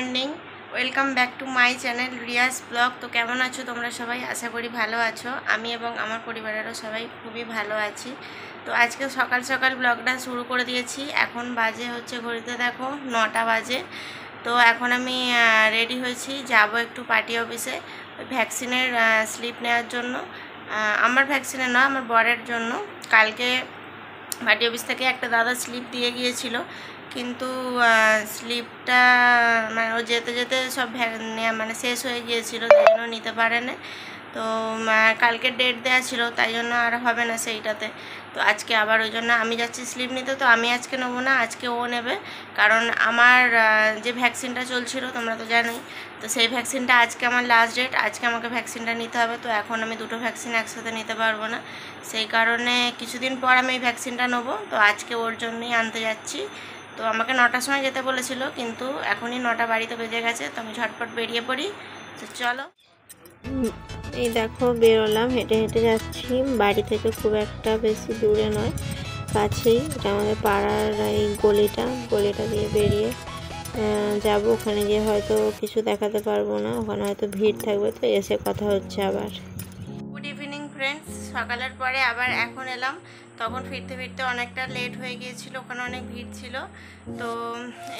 Morning welcome back to my channel Riyas blog. तो केमन आছো তোমরা সবাই? আশা করি ভালো আছো। আমি এবং আমার পরিবারেরও সবাই খুবই ভালো আছি। তো আজকে সকাল সকাল ব্লগটা শুরু করে দিয়েছি। এখন বাজে হচ্ছে ঘড়িতে দেখো 9টা বাজে। তো এখন আমি রেডি হয়েছি, যাব একটু পার্টি অফিসে ভ্যাকসিনের স্লিপ নেওয়ার জন্য। আমার ভ্যাকসিনের না, আমার বরের জন্য। কালকে পার্টি অফিস থেকে একটা দাদা স্লিপ দিয়ে গিয়েছিল, কিন্তু স্লিপটা মানে ও যেতে যেতে সব মানে শেষ হয়ে গিয়েছিলো, তাই জন্য নিতে পারে না। তো কালকে ডেট দেওয়া ছিল, তাই জন্য আর হবে না সেইটাতে। তো আজকে আবার ওই জন্য আমি যাচ্ছি স্লিপ নিতে। তো আমি আজকে নেবো না, আজকে ও নেবে, কারণ আমার যে ভ্যাকসিনটা চলছিল তোমরা তো জানোই, তো সেই ভ্যাকসিনটা আজকে আমার লাস্ট ডেট, আজকে আমাকে ভ্যাকসিনটা নিতে হবে। তো এখন আমি দুটো ভ্যাকসিন একসাথে নিতে পারবো না, সেই কারণে কিছুদিন পর আমি এই ভ্যাকসিনটা নেবো। তো আজকে ওর জন্যই আনতে যাচ্ছি। তো আমাকে 9টার সময় যেতে বলেছিল, কিন্তু এখনই 9টা বাড়িতে বেজে গেছে। তো আমি ঝটপট বেরিয়ে পড়ি। তো চলো, এই দেখো বেরোলাম, হেঁটে হেঁটে যাচ্ছি। বাড়ি থেকে খুব একটা বেশি দূরে নয়, কাছেই। এটা আমাদের পাড়ার এই গলিটা, গলিটা দিয়ে বেরিয়ে যাব। ওখানে গিয়ে হয়তো কিছু দেখাতে পারবো না, ওখানে হয়তো ভিড় থাকবে। তো এসে কথা হচ্ছে আবার। Good evening friends. সকালের পরে আবার এখন এলাম, তখন ফিরতে ফিরতে অনেকটা লেট হয়ে গিয়েছিল, ওখানে অনেক ভিড় ছিল। তো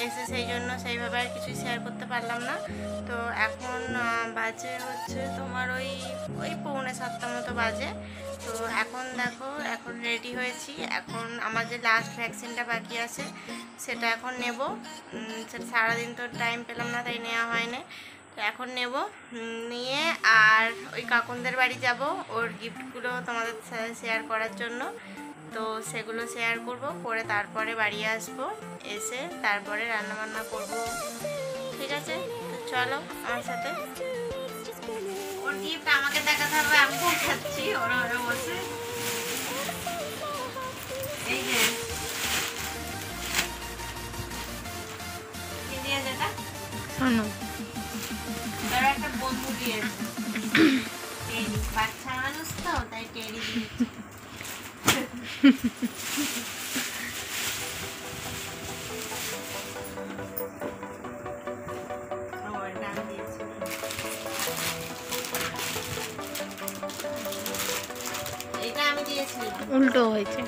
এসে সেই জন্য সেইভাবে আর কিছুই শেয়ার করতে পারলাম না। তো এখন বাজে হচ্ছে তোমার ওই 6:45 মতো বাজে। তো এখন দেখো এখন রেডি হয়েছি। এখন আমার যে লাস্ট ভ্যাকসিনটা বাকি আছে সেটা এখন নেব। সেটা সারাদিন তো টাইম পেলাম না, তাই নেওয়া হয়নি। তো এখন নেব, নিয়ে আর ওই কাকুনদের বাড়ি যাব ওর গিফটগুলো তোমাদের সাথে শেয়ার করার জন্য। তো সেগুলো শেয়ার করব, করে তারপরে বাড়ি আসব, এসে তারপরে রান্নাবান্না করব। ঠিক আছে, তো চলো আমার সাথে। ওর গিফট আমাকে দেখাতে হবে, আমি দেখাচ্ছি। ওরা ওরা বলছে এই যে কি দিয়ে যেটা শোনো, তার একটা বন্ধু দিয়েছে টেডি, বাচ্চা মানুষ তো তাই টেডি দিয়েছে। উল্টো হয়েছে।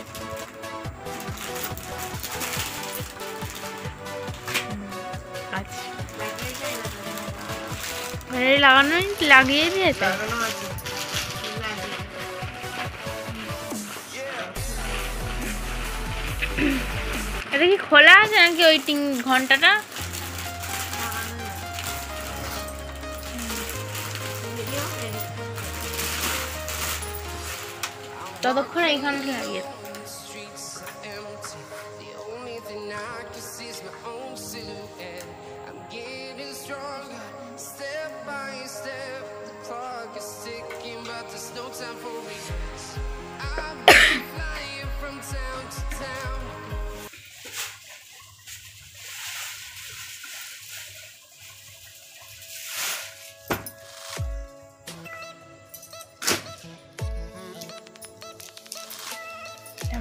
লাগানো লাগিয়ে দিয়েছে। এটা কি খোলা আছে নাকি ওই ঘন্টাটা? ততক্ষণ এইখানে লাগিয়ে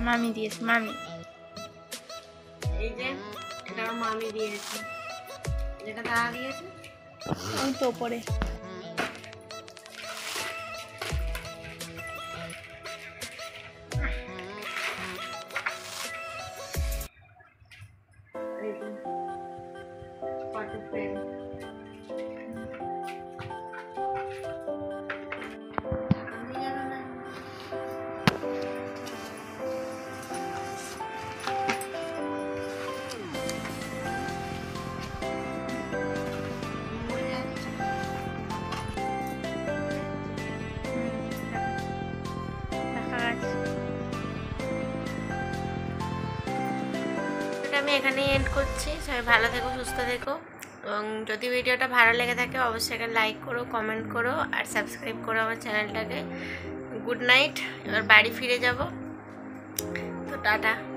মামি দিয়েছে। মামি এই যে এটা মামি দিয়েছে, যেটা দাদা দিয়েছে ওই তো উপরে। আমি এখানেই এন্ড করছি। সবাই ভালো থেকো, সুস্থ থেকো, এবং যদি ভিডিওটা ভালো লেগে থাকে অবশ্যই এখানে লাইক করো, কমেন্ট করো আর সাবস্ক্রাইব করো আমার চ্যানেলটাকে। Good night. এবার বাড়ি ফিরে যাব। তো টাটা।